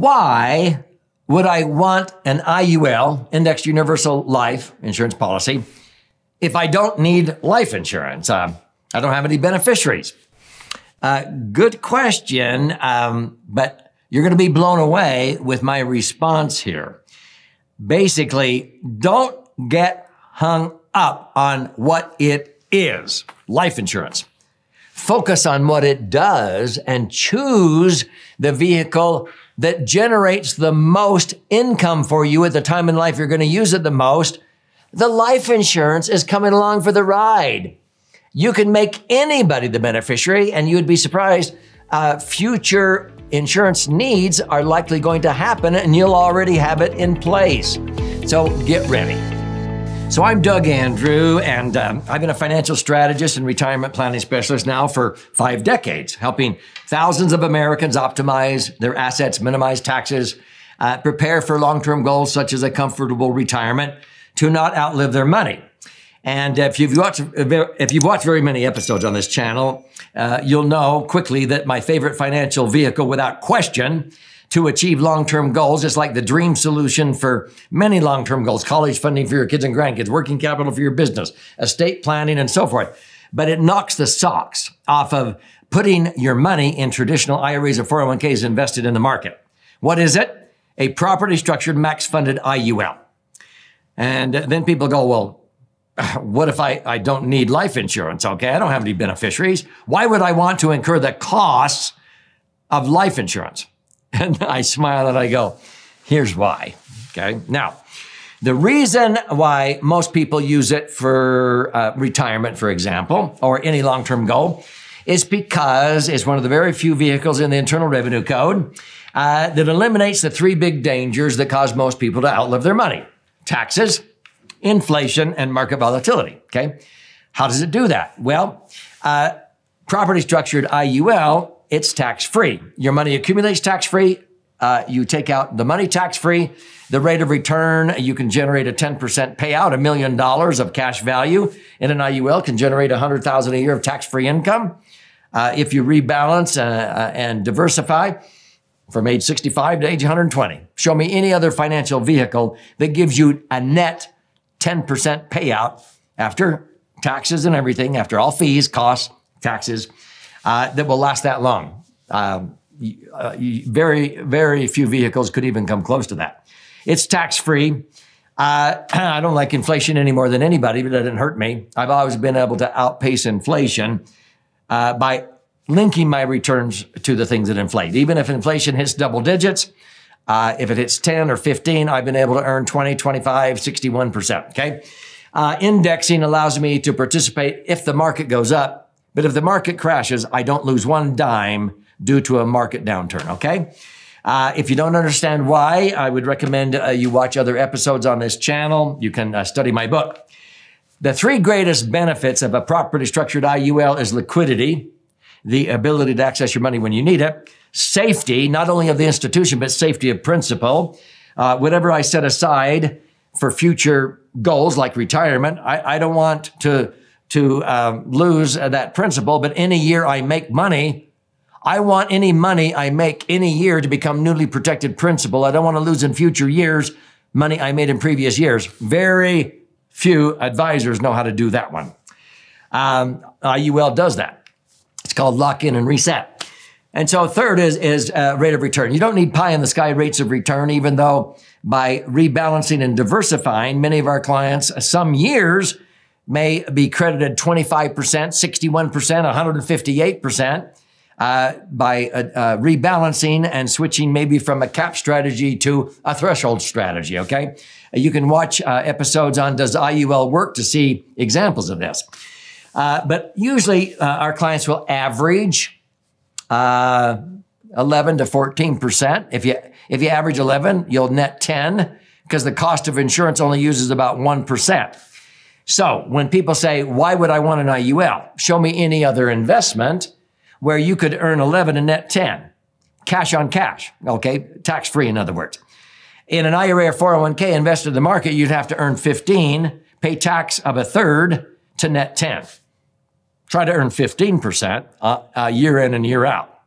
why would I want an IUL, Indexed Universal Life Insurance policy, if I don't need life insurance? I don't have any beneficiaries. Good question, but you're going to be blown away with my response here. Basically, don't get hung up on what it is, life insurance. Focus on what it does and choose the vehicle that generates the most income for you at the time in life you're going to use it the most. The life insurance is coming along for the ride. You can make anybody the beneficiary, and you would be surprised. Future insurance needs are likely going to happen, and you'll already have it in place. So get ready. So I'm Doug Andrew, and I've been a financial strategist and retirement planning specialist now for 5 decades, helping thousands of Americans optimize their assets, minimize taxes, prepare for long-term goals such as a comfortable retirement, to not outlive their money. And if you've watched very many episodes on this channel, you'll know quickly that my favorite financial vehicle, without question, to achieve long-term goals is like the dream solution for many long-term goals: college funding for your kids and grandkids, working capital for your business, estate planning, and so forth. But it knocks the socks off of putting your money in traditional IRAs or 401(k)s invested in the market. What is it? A properly structured, max-funded IUL. And then people go, well, what if I don't need life insurance? Okay, I don't have any beneficiaries. Why would I want to incur the costs of life insurance? And I smile and I go, here's why. Okay, now, the reason why most people use it for retirement, for example, or any long-term goal, is because it's one of the very few vehicles in the Internal Revenue Code that eliminates the 3 big dangers that cause most people to outlive their money: taxes, inflation, and market volatility, okay? How does it do that? Well, properly structured IUL, it's tax-free. Your money accumulates tax-free. You take out the money tax-free. The rate of return, you can generate a 10% payout. $1 million of cash value in an IUL can generate $100,000 a year of tax-free income. If you rebalance and diversify, from age 65 to age 120. Show me any other financial vehicle that gives you a net 10% payout after taxes and everything, after all fees, costs, taxes, that will last that long. Very, very few vehicles could even come close to that. It's tax-free. I don't like inflation any more than anybody, but it doesn't hurt me. I've always been able to outpace inflation by linking my returns to the things that inflate. Even if inflation hits double digits, if it hits 10 or 15, I've been able to earn 20, 25, 61%, okay? Indexing allows me to participate if the market goes up, but if the market crashes, I don't lose 1 dime due to a market downturn, okay? If you don't understand why, I would recommend you watch other episodes on this channel. You can study my book. The 3 greatest benefits of a properly structured IUL is liquidity, the ability to access your money when you need it, safety, not only of the institution, but safety of principle. Whatever I set aside for future goals like retirement, I don't want to lose that principle, but any year I make money, I want any money I make any year to become newly protected principle. I don't want to lose in future years money I made in previous years. Very few advisors know how to do that one. IUL does that. It's called lock in and reset. And so third is rate of return. You don't need pie in the sky rates of return, even though by rebalancing and diversifying, many of our clients, some years may be credited 25%, 61%, 158% by rebalancing and switching maybe from a cap strategy to a threshold strategy, okay? You can watch episodes on Does IUL Work to see examples of this. But usually our clients will average 11 to 14%. If you average 11, you'll net 10 because the cost of insurance only uses about 1%. So when people say, why would I want an IUL? Show me any other investment where you could earn 11 and net 10. Cash on cash, okay? Tax-free, in other words. In an IRA or 401(k) invested in the market, you'd have to earn 15, pay tax of 1/3 to net 10. Try to earn 15% year in and year out.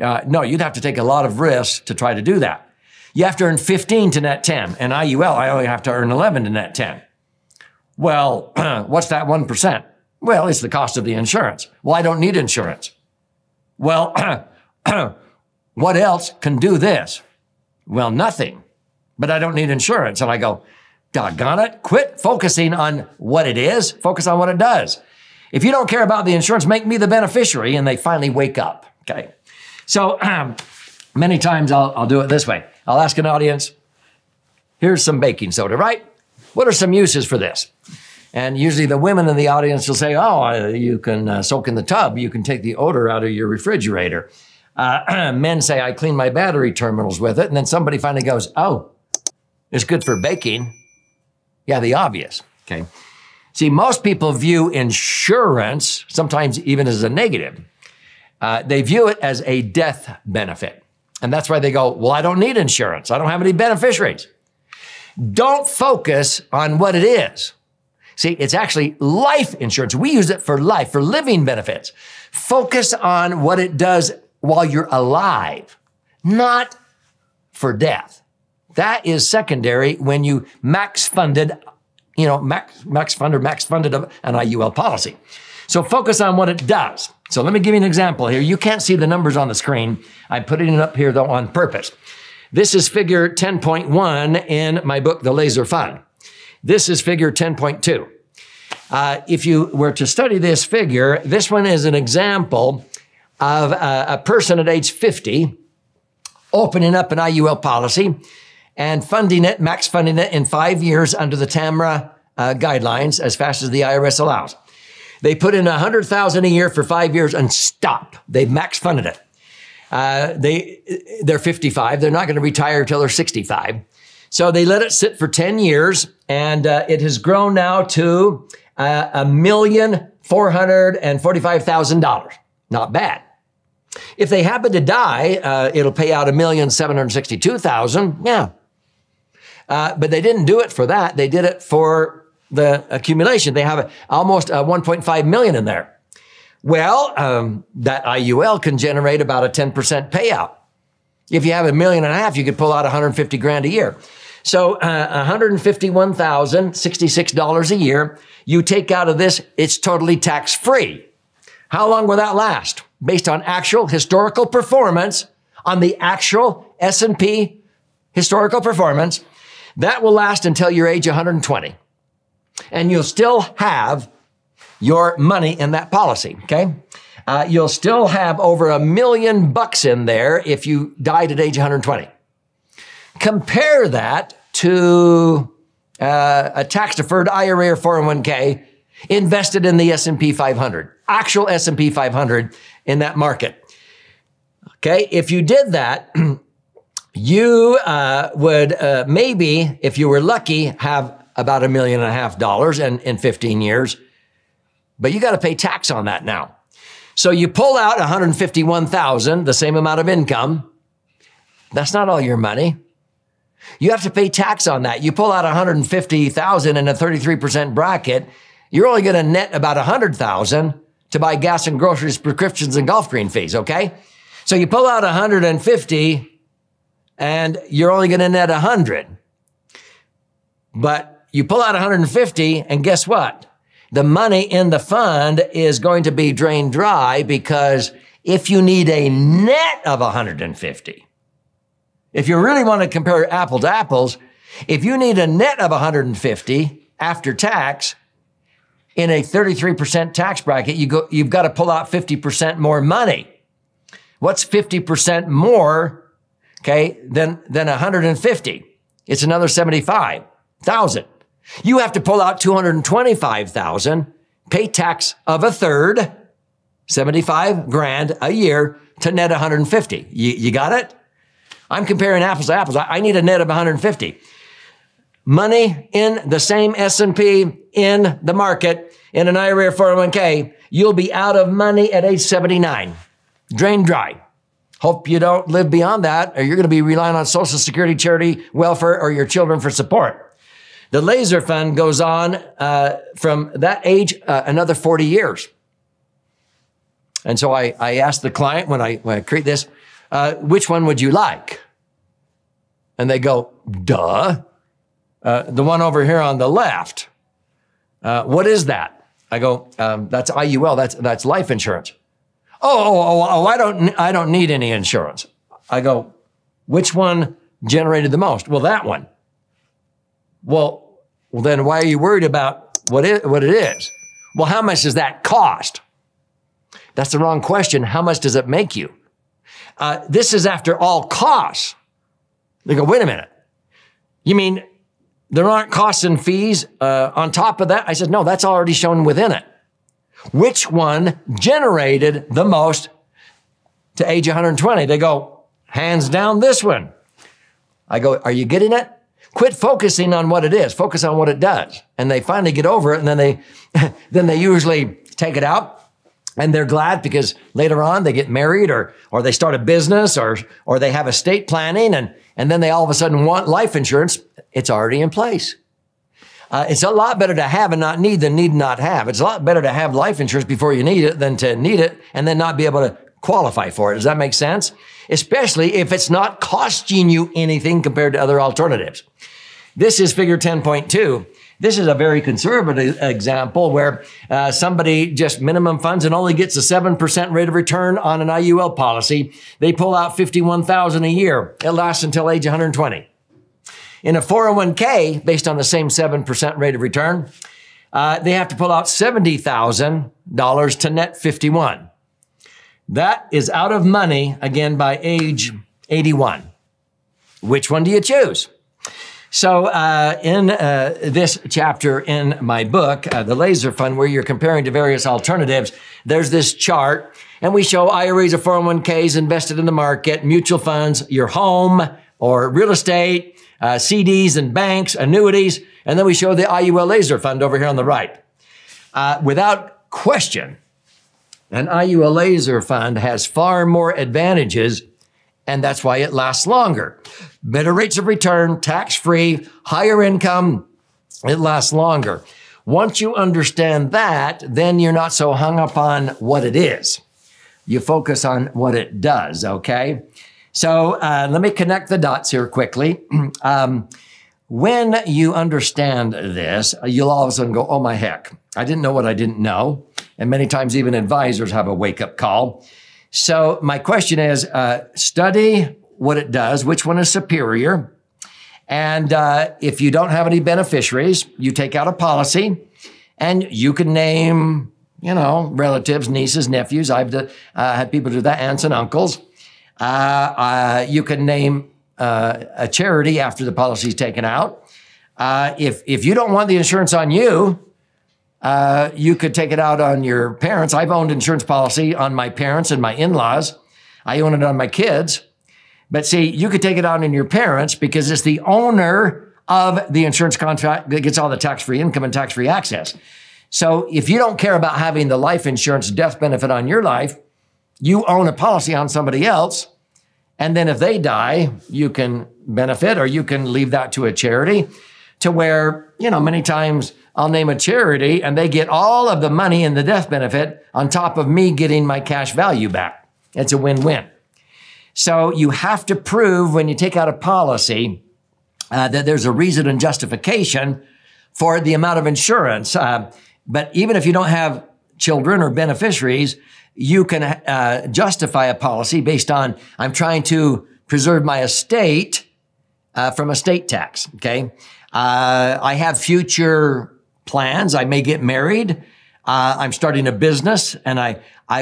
No, you'd have to take a lot of risk to try to do that. You have to earn 15 to net 10. And IUL, I only have to earn 11 to net 10. Well, what's that 1%? Well, it's the cost of the insurance. Well, I don't need insurance. Well, what else can do this? Well, nothing, but I don't need insurance. And I go, doggone it, quit focusing on what it is, focus on what it does. If you don't care about the insurance, make me the beneficiary. And they finally wake up, okay? So many times I'll do it this way. I'll ask an audience, here's some baking soda, right? What are some uses for this? And usually the women in the audience will say, oh, you can soak in the tub. You can take the odor out of your refrigerator. Men say, I clean my battery terminals with it. And then somebody finally goes, oh, it's good for baking. Yeah, the obvious, okay? See, most people view insurance, sometimes even as a negative. They view it as a death benefit. And that's why they go, well, I don't need insurance. I don't have any beneficiaries. Don't focus on what it is. See, it's actually life insurance. We use it for life, for living benefits. Focus on what it does while you're alive, not for death. That is secondary when you max funded an IUL policy. So focus on what it does. So let me give you an example here. You can't see the numbers on the screen. I'm putting it up here though on purpose. This is figure 10.1 in my book, The Laser Fund. This is figure 10.2. If you were to study this figure, this one is an example of a person at age 50 opening up an IUL policy and funding it, max funding it in 5 years under the TAMRA guidelines as fast as the IRS allows. They put in $100,000 a year for 5 years and stop. They've max funded it. They're 55. They're not going to retire until they're 65. So they let it sit for 10 years and it has grown now to $1,445,000. Not bad. If they happen to die, it'll pay out $1,762,000. Yeah. But they didn't do it for that. They did it for the accumulation. They have almost $1.5 million in there. Well, that IUL can generate about a 10% payout. If you have $1.5 million, you could pull out 150 grand a year. So $151,066 a year, you take out of this, it's totally tax-free. How long will that last? Based on actual historical performance, on the actual S&P historical performance, that will last until your age 120. And you'll still have your money in that policy, okay? You'll still have over $1 million in there if you died at age 120. Compare that to a tax-deferred IRA or 401(k) invested in the S&P 500, actual S&P 500 in that market. Okay, if you did that, you would maybe, if you were lucky, have about $1.5 million in 15 years. But you got to pay tax on that now. So you pull out $151,000, the same amount of income. That's not all your money. You have to pay tax on that. You pull out $150,000 in a 33% bracket, you're only going to net about $100,000 to buy gas and groceries, prescriptions and golf green fees, okay? So you pull out $150,000 and you're only going to net $100,000. But you pull out $150,000 and guess what? The money in the fund is going to be drained dry, because if you need a net of $150,000, if you really want to compare apples to apples, if you need a net of $150,000 after tax in a 33% tax bracket, you've got to pull out 50% more money. What's 50% more, okay, than 150? It's another $75,000. You have to pull out $225,000, pay tax of a third, 75 grand a year to net 150. You got it? I'm comparing apples to apples. I need a net of 150. Money in the same S&P in the market in an IRA or 401(k), you'll be out of money at age 79. Drain dry. Hope you don't live beyond that, or you're going to be relying on Social Security, charity, welfare, or your children for support. The Laser Fund goes on from that age, another 40 years. And so I asked the client when I create this, which one would you like? And they go, duh, the one over here on the left. What is that? I go, that's IUL, that's life insurance. Oh, I don't need any insurance. I go, which one generated the most? Well, that one. Well, then why are you worried about what it is? Well, how much does that cost? That's the wrong question. How much does it make you? This is after all costs. They go, wait a minute. You mean there aren't costs and fees on top of that? I said, no, that's already shown within it. Which one generated the most to age 120? They go, hands down this one. I go, are you getting it? Quit focusing on what it is, focus on what it does. And they finally get over it, and then they usually take it out. And they're glad because later on they get married or they start a business or they have estate planning and then they all of a sudden want life insurance. It's already in place. It's a lot better to have and not need than need not have. It's a lot better to have life insurance before you need it than to need it and then not be able to qualify for it. Does that make sense? Especially if it's not costing you anything compared to other alternatives. This is figure 10.2. This is a very conservative example where somebody just minimum funds and only gets a 7% rate of return on an IUL policy. They pull out $51,000 a year. It lasts until age 120. In a 401(k), based on the same 7% rate of return, they have to pull out $70,000 to net $51,000. That is out of money again by age 81. Which one do you choose? So in this chapter in my book, The Laser Fund, where you're comparing to various alternatives, there's this chart, and we show IRAs or 401(k)s invested in the market, mutual funds, your home or real estate, CDs and banks, annuities, and then we show the IUL Laser Fund over here on the right. Without question, an IUL Laser Fund has far more advantages, and that's why it lasts longer. Better rates of return, tax-free, higher income, it lasts longer. Once you understand that, then you're not so hung up on what it is. You focus on what it does, okay? So let me connect the dots here quickly. When you understand this, you'll all of a sudden go, oh my heck, I didn't know what I didn't know. And many times even advisors have a wake-up call. So my question is, study what it does, which one is superior. And if you don't have any beneficiaries, you take out a policy and you can name, you know, relatives, nieces, nephews. I've had people do that, aunts and uncles. You can name a charity after the policy is taken out. If you don't want the insurance on you, you could take it out on your parents. I've owned insurance policy on my parents and my in-laws. I own it on my kids. But see, you could take it out on your parents because it's the owner of the insurance contract that gets all the tax-free income and tax-free access. So if you don't care about having the life insurance death benefit on your life, you own a policy on somebody else. And then if they die, you can benefit or you can leave that to a charity to where, you know, many times I'll name a charity and they get all of the money and the death benefit on top of me getting my cash value back. It's a win-win. So you have to prove when you take out a policy that there's a reason and justification for the amount of insurance. But even if you don't have children or beneficiaries, you can justify a policy based on, I'm trying to preserve my estate from estate tax, okay? I have future plans. I may get married. I'm starting a business and I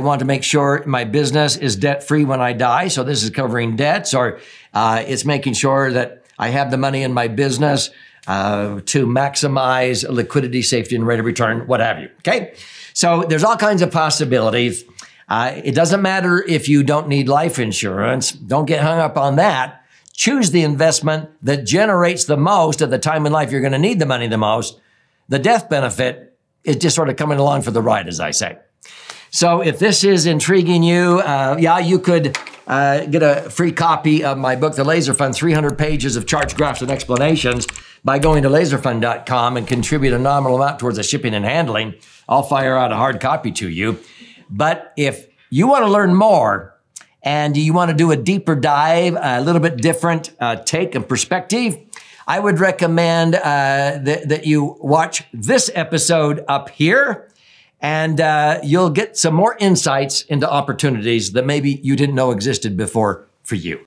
want to make sure my business is debt-free when I die. So this is covering debts, or it's making sure that I have the money in my business to maximize liquidity, safety, and rate of return, what have you, okay? So there's all kinds of possibilities. It doesn't matter if you don't need life insurance. Don't get hung up on that. Choose the investment that generates the most at the time in life you're gonna need the money the most. The death benefit is just sort of coming along for the ride, as I say. So if this is intriguing you, yeah, you could get a free copy of my book, The Laser Fund, 300 pages of charts, graphs, and explanations by going to laserfund.com and contribute a nominal amount towards the shipping and handling. I'll fire out a hard copy to you. But if you want to learn more and you want to do a deeper dive, a little bit different take and perspective, I would recommend that you watch this episode up here, and you'll get some more insights into opportunities that maybe you didn't know existed before for you.